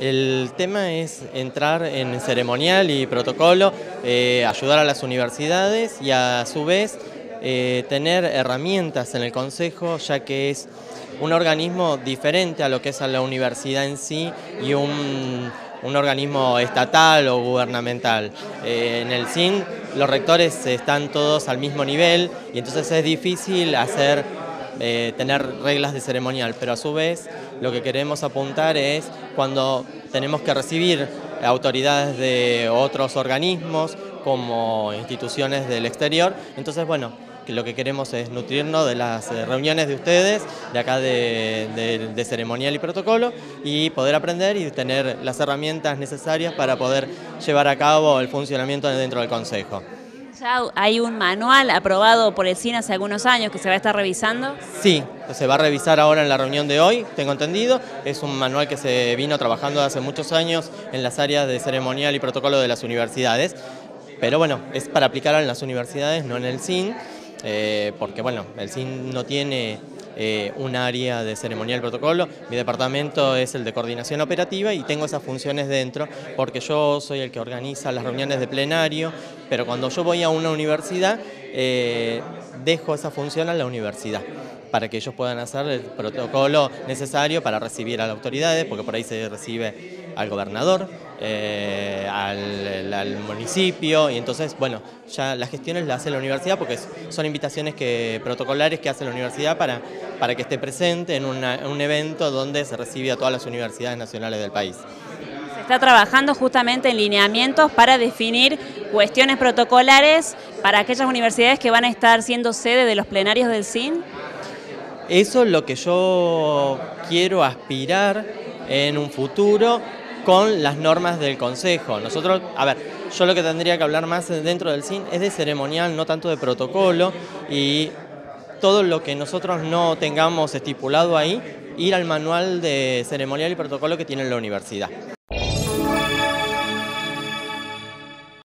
El tema es entrar en ceremonial y protocolo, ayudar a las universidades y a su vez tener herramientas en el Consejo, ya que es un organismo diferente a lo que es a la universidad en sí y un organismo estatal o gubernamental. En el CIN los rectores están todos al mismo nivel y entonces es difícil hacer tener reglas de ceremonial, pero a su vez lo que queremos apuntar es cuando tenemos que recibir autoridades de otros organismos como instituciones del exterior, entonces bueno, lo que queremos es nutrirnos de las reuniones de ustedes, de acá de ceremonial y protocolo, y poder aprender y tener las herramientas necesarias para poder llevar a cabo el funcionamiento dentro del Consejo. ¿Ya hay un manual aprobado por el CIN hace algunos años que se va a estar revisando? Sí, se va a revisar ahora en la reunión de hoy, tengo entendido. Es un manual que se vino trabajando hace muchos años en las áreas de ceremonial y protocolo de las universidades, pero bueno, es para aplicar en las universidades, no en el CIN. Porque bueno, el CIN no tiene un área de ceremonial y protocolo, mi departamento es el de coordinación operativa y tengo esas funciones dentro porque yo soy el que organiza las reuniones de plenario, pero cuando yo voy a una universidad dejo esa función a la universidad para que ellos puedan hacer el protocolo necesario para recibir a las autoridades, porque por ahí se recibe al gobernador, al municipio, y entonces, bueno, ya las gestiones las hace la universidad, porque son invitaciones protocolares que hace la universidad para que esté presente en un evento donde se recibe a todas las universidades nacionales del país. Se está trabajando justamente en lineamientos para definir cuestiones protocolares para aquellas universidades que van a estar siendo sede de los plenarios del CIN. Eso es lo que yo quiero aspirar en un futuro con las normas del Consejo. Nosotros, a ver, yo lo que tendría que hablar más dentro del CIN es de ceremonial, no tanto de protocolo, y todo lo que nosotros no tengamos estipulado ahí, ir al manual de ceremonial y protocolo que tiene la universidad.